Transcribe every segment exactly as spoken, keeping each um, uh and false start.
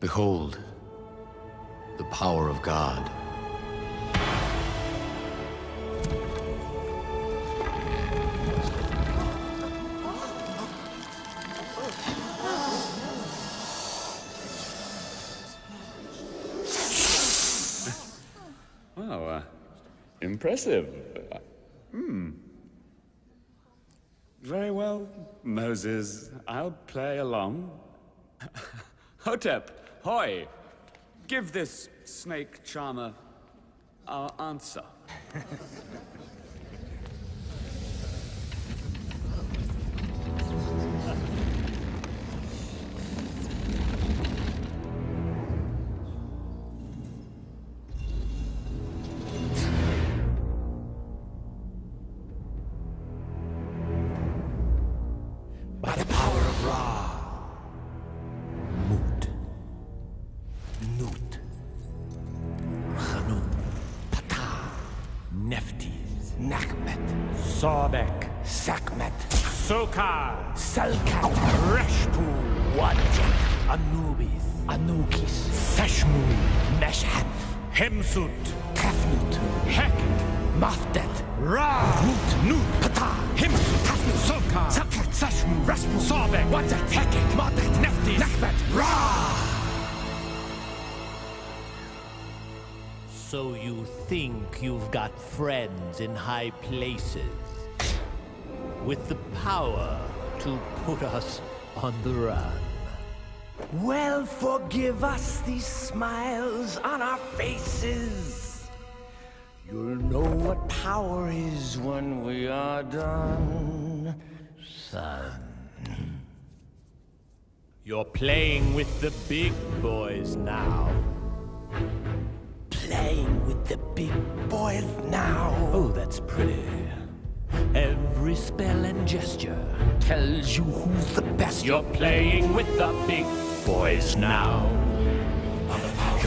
Behold, the power of God. Wow, uh, impressive. Uh, hmm. Very well, Moses. I'll play along. Hotep, hoi! Give this snake charmer our answer. By the power of Ra. Neftis, Nakmet, Sordek, Sakmet, Sokar, Salkat, Reshpul, Wadjet, Anubis, Anukis, Seshmul, Meshhat, Hemsut, Tefnut, Heket, Mafdet, Ra, Nut, Nut, Pata, Hemsut, Tefnut, Sokar, Saket, Seshmul, Reshpul, Sordek, Wadjet, Heket, Madet, Neftis, Nakmet, Ra! So you think you've got friends in high places, with the power to put us on the run. Well, forgive us these smiles on our faces. You'll know what power is when we are done, son. You're playing with the big boys now. Playing with the big boys now. Oh, that's pretty. Every spell and gesture tells you who's the best. You're playing with the big boys now.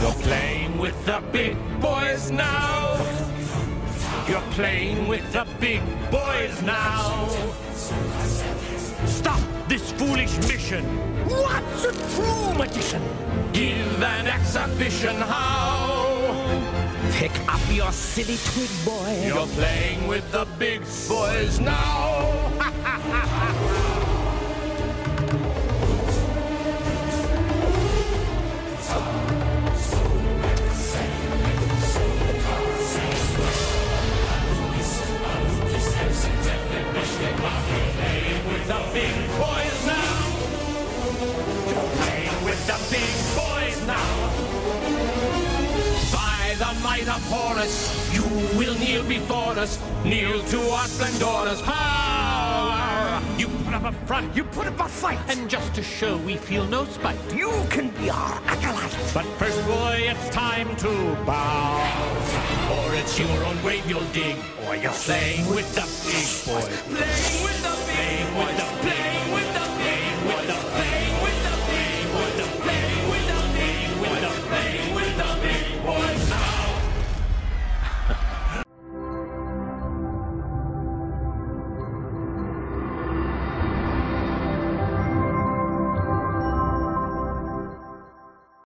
You're playing with the big boys now. You're playing with the big boys now. Stop this foolish mission. What's a true magician? Give an exhibition how. Pick up your silly twig, boy. You're playing with the big boys now. Of Horus, you will kneel before us, kneel to our splendorous power. You put up a front, you put up a fight, and just to show we feel no spite, you can be our acolyte. But first, boy, it's time to bow, or it's your own grave you'll dig, or you're playing with the big boys, playing with the big boys, playing with the big boys.